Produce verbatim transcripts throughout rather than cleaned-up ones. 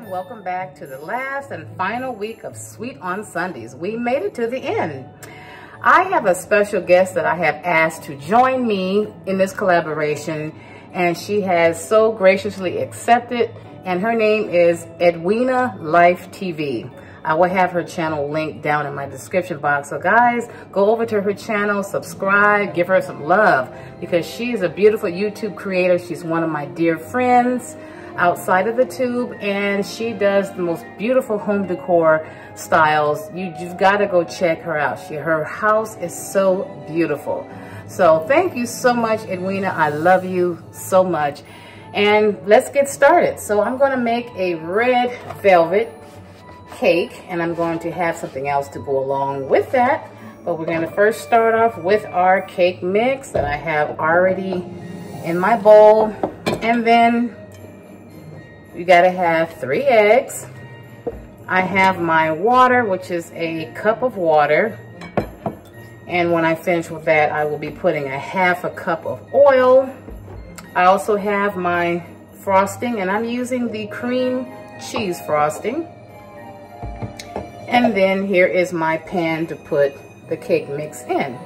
and welcome back to the last and final week of Sweet on Sundays. We made it to the end. I have a special guest that I have asked to join me in this collaboration, and she has so graciously accepted, and her name is Edwina Life T V. I will have her channel linked down in my description box. So guys, go over to her channel, subscribe, give her some love, because she is a beautiful YouTube creator. She's one of my dear friends outside of the tube, and she does the most beautiful home decor styles. You, you've got to go check her out. She, her house is so beautiful. So thank you so much, Edwina. I love you so much. And let's get started. So I'm going to make a red velvet cake, and I'm going to have something else to go along with that. But we're going to first start off with our cake mix that I have already in my bowl. And then you gotta have three eggs. I have my water, which is a cup of water. And when I finish with that, I will be putting a half a cup of oil. I also have my frosting, and I'm using the cream cheese frosting. And then here is my pan to put the cake mix in.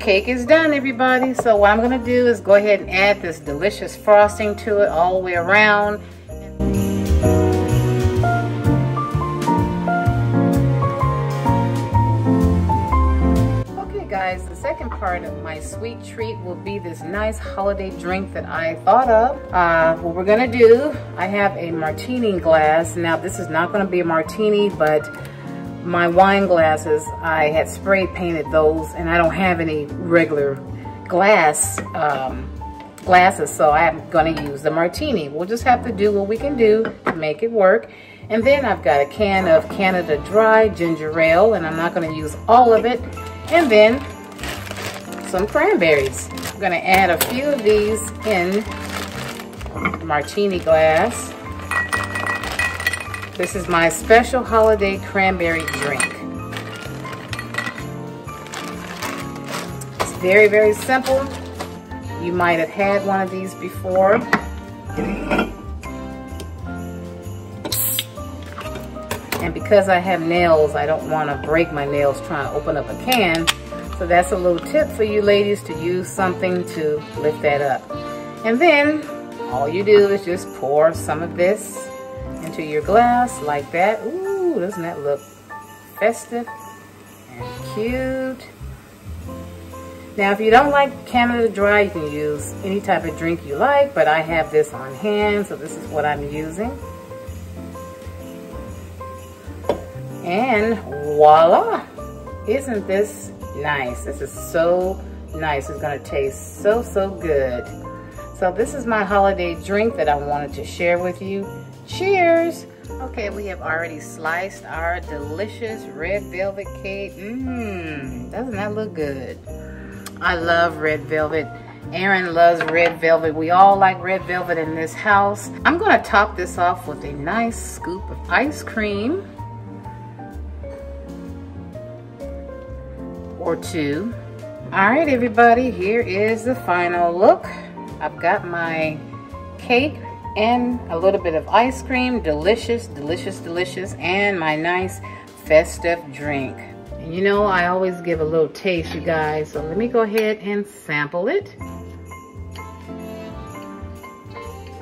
Cake is done, everybody. So what I'm gonna do is go ahead and add this delicious frosting to it all the way around. Okay guys, the second part of my sweet treat will be this nice holiday drink that I thought of. Uh, what we're gonna do, I have a martini glass. Now this is not gonna be a martini, but my wine glasses, I had spray painted those, and I don't have any regular glass um, glasses, so I'm gonna use the martini. We'll just have to do what we can do to make it work. And then I've got a can of Canada Dry ginger ale, and I'm not gonna use all of it. And then some cranberries. I'm gonna add a few of these in the martini glass. This is my special holiday cranberry drink. It's very, very simple. You might have had one of these before. And because I have nails, I don't want to break my nails trying to open up a can. So that's a little tip for you ladies, to use something to lift that up. And then all you do is just pour some of this into your glass like that. Ooh, doesn't that look festive and cute? Now, if you don't like Canada Dry, you can use any type of drink you like, but I have this on hand, so this is what I'm using. And voila! Isn't this nice. This is so nice. It's gonna taste so, so good. So this is my holiday drink that I wanted to share with you. Cheers. Okay, we have already sliced our delicious red velvet cake. Mmm, doesn't that look good? I love red velvet. Erin loves red velvet. We all like red velvet in this house. I'm gonna top this off with a nice scoop of ice cream or two. All right, everybody, here is the final look. I've got my cake and a little bit of ice cream. Delicious, delicious, delicious, and my nice festive drink. You know, I always give a little taste, you guys, so let me go ahead and sample it.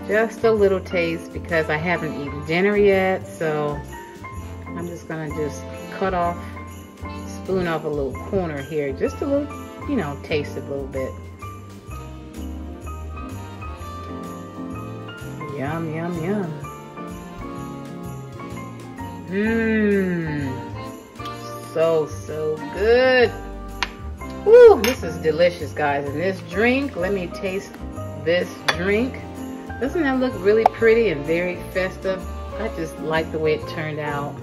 Just a little taste because I haven't eaten dinner yet, so I'm just gonna just cut off, spoon off a little corner here, just a little, you know, taste a little bit. Yum, yum, yum. Mmm. So, so good. Woo, this is delicious, guys. And this drink, let me taste this drink. Doesn't that look really pretty and very festive? I just like the way it turned out.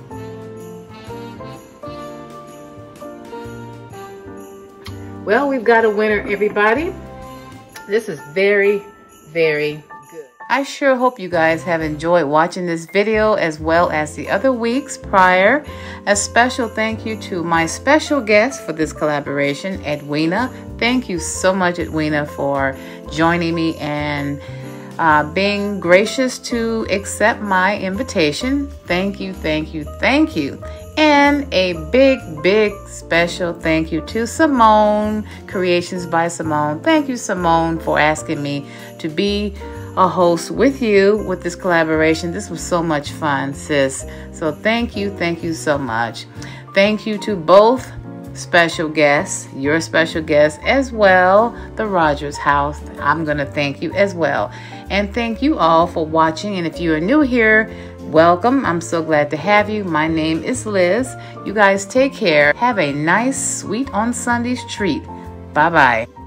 Well, we've got a winner, everybody. This is very, very good. I sure hope you guys have enjoyed watching this video as well as the other weeks prior. A special thank you to my special guest for this collaboration, Edwina. Thank you so much, Edwina, for joining me and uh, being gracious to accept my invitation. Thank you, thank you, thank you. And a big, big special thank you to Simone, Creations by Simone. Thank you, Simone, for asking me to be a host with you with this collaboration. This was so much fun, sis. So thank you, thank you so much. Thank you to both special guests, your special guests, as well, the Rogers House. I'm gonna thank you as well. And thank you all for watching. And if you are new here, welcome. I'm so glad to have you. My name is Liz. You guys take care. Have a nice Sweet on Sunday's treat. Bye-bye.